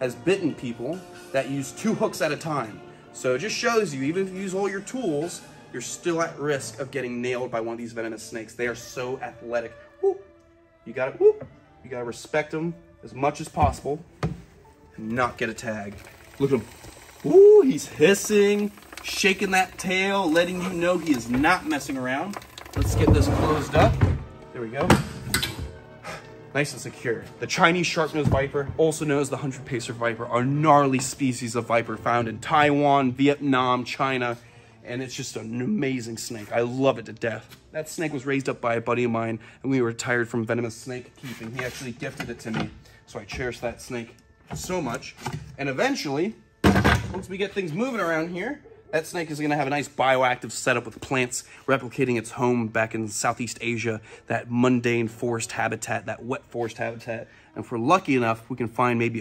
has bitten people that use 2 hooks at a time. So it just shows you, even if you use all your tools, you're still at risk of getting nailed by one of these venomous snakes. They are so athletic. Whoop. You gotta respect them as much as possible and not get a tag. Look at him. Woo, he's hissing, shaking that tail, letting you know he is not messing around. Let's get this closed up. There we go. Nice and secure. The Chinese sharp-nosed viper, also known as the 100-pacer viper, are gnarly species of viper found in Taiwan, Vietnam, China, and it's just an amazing snake. I love it to death. That snake was raised up by a buddy of mine, and we were retired from venomous snake keeping. He actually gifted it to me, so I cherish that snake so much. And eventually, once we get things moving around here, that snake is gonna have a nice bioactive setup with plants, replicating its home back in Southeast Asia, that mundane forest habitat, that wet forest habitat. And if we're lucky enough, we can find maybe